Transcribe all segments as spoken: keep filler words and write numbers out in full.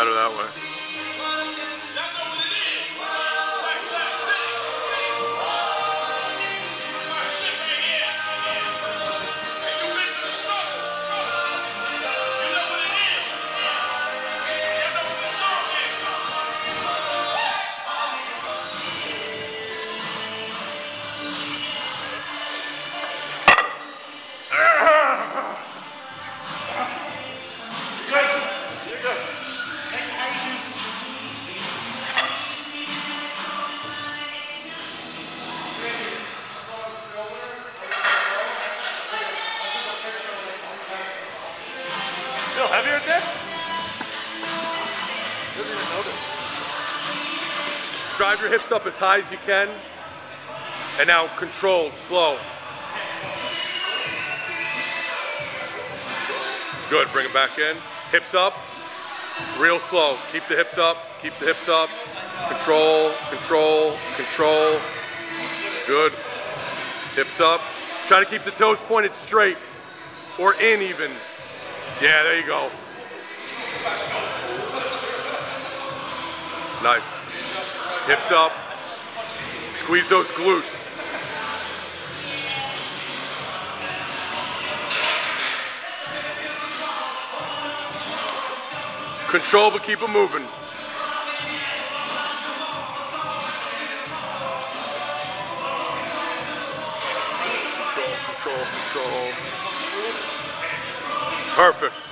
better that way. Heavier than that? Doesn't even notice. Drive your hips up as high as you can. And now controlled, slow. Good, bring it back in. Hips up, real slow. Keep the hips up, keep the hips up. Control, control, control. Good. Hips up. Try to keep the toes pointed straight or in even. Yeah, there you go. Nice. Hips up. Squeeze those glutes. Control, but keep them moving. Control, control, control. Perfect. To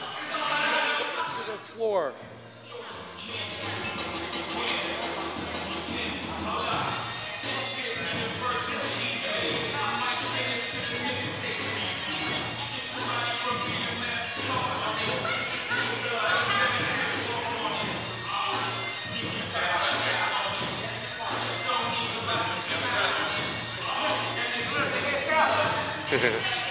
the floor.